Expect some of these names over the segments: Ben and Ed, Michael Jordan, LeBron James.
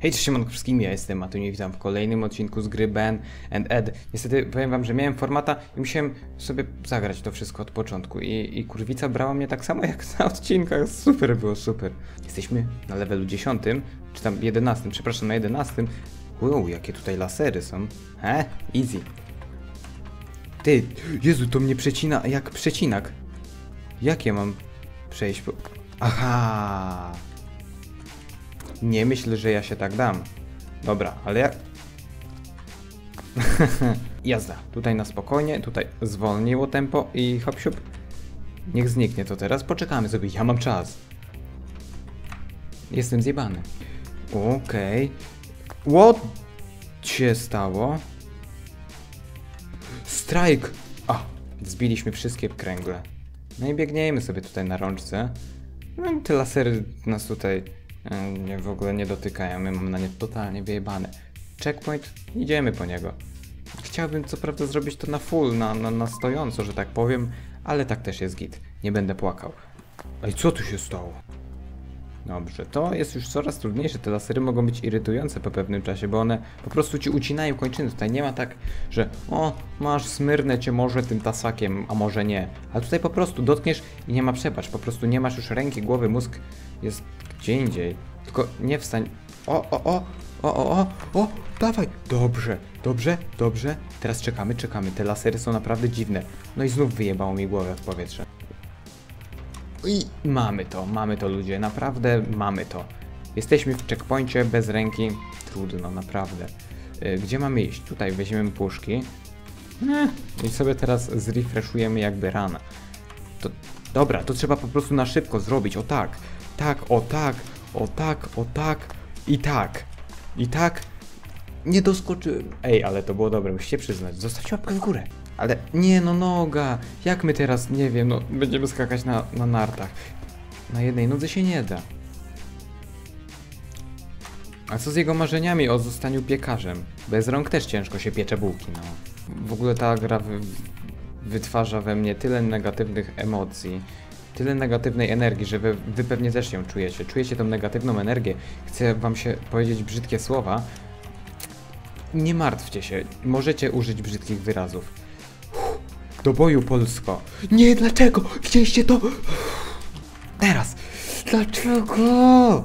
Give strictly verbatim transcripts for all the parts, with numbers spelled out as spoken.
Hej, cześć, siemanko wszystkim, ja jestem Matu, nie witam w kolejnym odcinku z gry Ben and Ed. Niestety powiem wam, że miałem formata i musiałem sobie zagrać to wszystko od początku i, i kurwica brała mnie tak samo jak na odcinkach, super było, super. Jesteśmy na levelu dziesiątym, czy tam jedenastym, przepraszam, na jedenastym. Wow, jakie tutaj lasery są, he, easy. Ty, Jezu, to mnie przecina jak przecinak. Jakie mam przejść po... Aha! Nie myślę, że ja się tak dam. Dobra, ale ja... Jazda. Tutaj na spokojnie, tutaj zwolniło tempo i hop siup. Niech zniknie to teraz. Poczekamy sobie, ja mam czas. Jestem zjebany. Okej. Okay. What się stało? Strike! A, zbiliśmy wszystkie kręgle. No i biegniemy sobie tutaj na rączce. No i te lasery nas tutaj... Nie, w ogóle nie dotykają, my mam na nie totalnie wyjebane. Checkpoint, idziemy po niego. Chciałbym co prawda zrobić to na full, na, na, na stojąco, że tak powiem, ale tak też jest git, nie będę płakał. Ej, co tu się stało? Dobrze, to jest już coraz trudniejsze, te lasery mogą być irytujące po pewnym czasie, bo one po prostu ci ucinają kończyny. Tutaj nie ma tak, że o, masz, smyrnę cię może tym tasakiem, a może nie. Ale tutaj po prostu dotkniesz i nie ma przebacz, po prostu nie masz już ręki, głowy, mózg jest... gdzie indziej, tylko nie wstań. O, o, o, o, o, o, o, dawaj. Dobrze, dobrze, dobrze. Teraz czekamy, czekamy. Te lasery są naprawdę dziwne. No i znów wyjebało mi głowę w powietrze. I mamy to, mamy to, ludzie. Naprawdę mamy to. Jesteśmy w checkpoincie bez ręki. Trudno, naprawdę. Gdzie mamy iść? Tutaj weźmiemy puszki. I sobie teraz zrefreshujemy jakby rana. To, dobra, to trzeba po prostu na szybko zrobić. O tak. Tak, o tak, o tak, o tak i tak, i tak, nie doskoczyłem. Ej, ale to było dobre, musicie przyznać, zostawcie łapkę w górę. Ale nie no, noga, jak my teraz, nie wiem, no będziemy skakać na, na nartach. Na jednej nodze się nie da. A co z jego marzeniami o zostaniu piekarzem? Bez rąk też ciężko się piecze bułki, no. W ogóle ta gra wy wytwarza we mnie tyle negatywnych emocji. Tyle negatywnej energii, że wy, wy pewnie też ją czujecie. Czujecie tą negatywną energię. Chcę wam się powiedzieć brzydkie słowa. Nie martwcie się. Możecie użyć brzydkich wyrazów. Uff, do boju, Polsko. Nie, dlaczego? Chcieliście to... Uff, teraz. Dlaczego?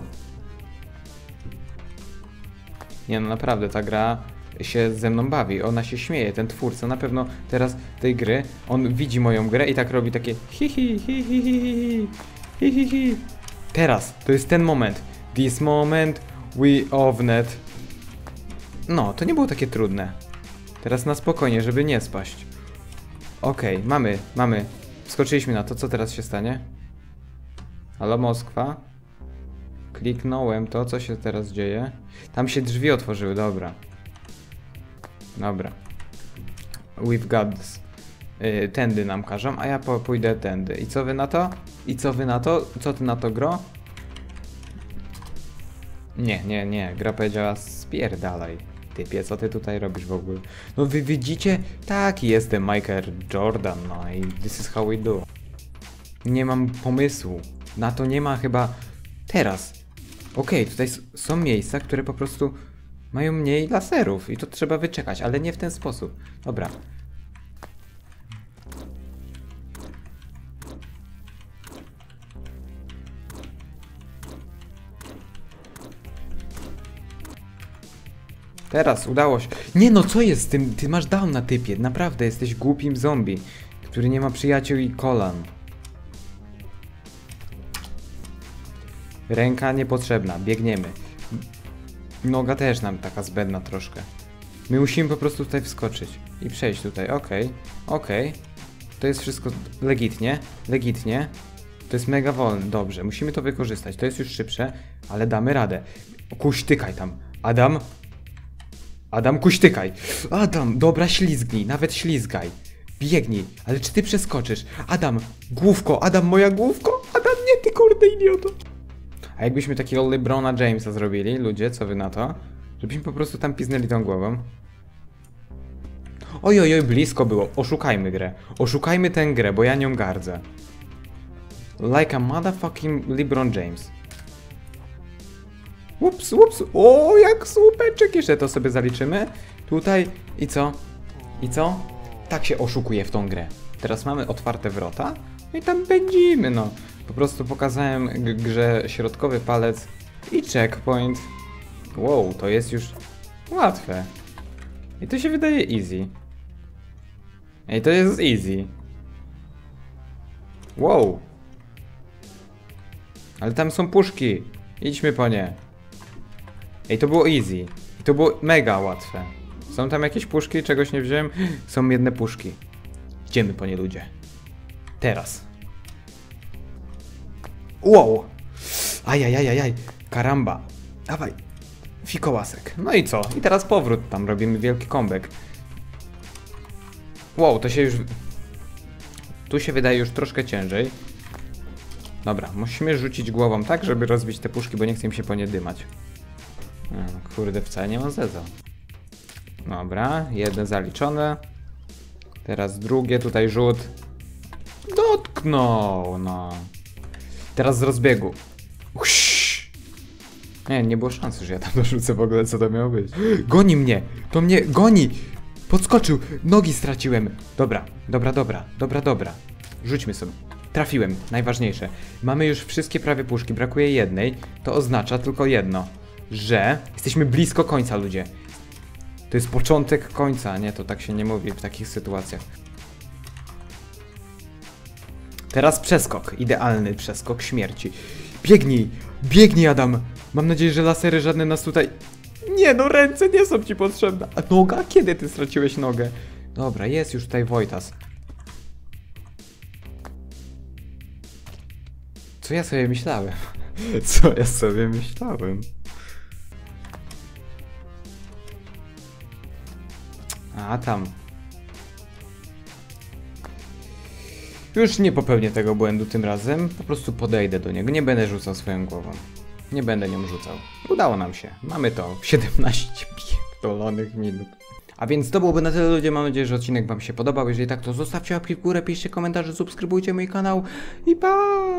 Nie no, naprawdę, ta gra się ze mną bawi. Ona się śmieje, ten twórca na pewno teraz tej gry, on widzi moją grę i tak robi takie hi hi hi hi hi hi hi hi. Teraz, to jest ten moment. This moment we ovnet. No, to nie było takie trudne. Teraz na spokojnie, żeby nie spaść. Okej, okay, mamy, mamy. Wskoczyliśmy na to, co teraz się stanie? Halo Moskwa? Kliknąłem to, co się teraz dzieje? Tam się drzwi otworzyły, dobra. Dobra. We've got this. Yy, tędy nam każą, a ja po, pójdę tędy. I co wy na to? I co wy na to? Co ty na to, gro? Nie, nie, nie. Gra powiedziała spierdalaj. Typie, co ty tutaj robisz w ogóle? No wy widzicie? Tak, jestem Michael Jordan, no i this is how we do. Nie mam pomysłu. Na to nie ma chyba teraz. Okej, okay, tutaj są miejsca, które po prostu... mają mniej laserów i to trzeba wyczekać, ale nie w ten sposób. Dobra. Teraz udało się. Nie no, co jest z tym? Ty masz down na typie. Naprawdę jesteś głupim zombie, który nie ma przyjaciół i kolan. Ręka niepotrzebna. Biegniemy. Noga też nam taka zbędna troszkę. My musimy po prostu tutaj wskoczyć i przejść tutaj, okej, okej. To jest wszystko legitnie, legitnie. To jest mega wolne, dobrze, musimy to wykorzystać, to jest już szybsze, ale damy radę. Kuśtykaj tam, Adam. Adam, kuśtykaj. Adam, dobra, ślizgnij, nawet ślizgaj. Biegnij, ale czy ty przeskoczysz? Adam, główko, Adam, moja główko. Adam, nie, ty kurde idioto. A jakbyśmy takiego LeBrona Jamesa zrobili, ludzie, co wy na to? Żebyśmy po prostu tam piznęli tą głową. Oj, oj, oj, blisko było. Oszukajmy grę. Oszukajmy tę grę, bo ja nią gardzę. Like a motherfucking LeBron James. Ups, ups. O, jak słupeczek. Jeszcze to sobie zaliczymy. Tutaj. I co? I co? Tak się oszukuje w tą grę. Teraz mamy otwarte wrota. No i tam będziemy, no. Po prostu pokazałem grze środkowy palec i checkpoint. Wow, to jest już łatwe. I to się wydaje easy. Ej, to jest easy. Wow. Ale tam są puszki. Idźmy po nie. Ej, to było easy. I to było mega łatwe. Są tam jakieś puszki? Czegoś nie wziąłem? Są jedne puszki. Idziemy po nie, ludzie. Teraz. Wow. Ajajajajaj. Karamba. Dawaj. Fikołasek. No i co? I teraz powrót. Tam robimy wielki comeback. Wow, to się już... Tu się wydaje już troszkę ciężej. Dobra, musimy rzucić głową tak, żeby rozbić te puszki, bo nie chcę im się po nie dymać. Kurde, wcale nie mam zeza. Dobra, jedno zaliczone. Teraz drugie, tutaj rzut. Dotknął, no. Teraz z rozbiegu. Uś. Nie, nie było szansy, że ja tam dorzucę w ogóle, co to miało być. Goni mnie, to mnie goni. Podskoczył, nogi straciłem. Dobra, dobra, dobra, dobra, dobra. Rzućmy sobie. Trafiłem, najważniejsze. Mamy już wszystkie prawie puszki, brakuje jednej. To oznacza tylko jedno, że jesteśmy blisko końca, ludzie. To jest początek końca, nie? To tak się nie mówi w takich sytuacjach. Teraz przeskok, idealny przeskok śmierci. Biegnij, biegnij, Adam. Mam nadzieję, że lasery żadne nas tutaj... Nie no, ręce nie są ci potrzebne. A noga? Kiedy ty straciłeś nogę? Dobra, jest już tutaj Wojtas. Co ja sobie myślałem? Co ja sobie myślałem? A tam. Już nie popełnię tego błędu tym razem. Po prostu podejdę do niego. Nie będę rzucał swoją głową. Nie będę nią rzucał. Udało nam się. Mamy to. siedemnaście pierdolonych minut. A więc to byłoby na tyle, ludzie. Mam nadzieję, że odcinek wam się podobał. Jeżeli tak, to zostawcie łapki w górę, piszcie komentarze, subskrybujcie mój kanał i pa!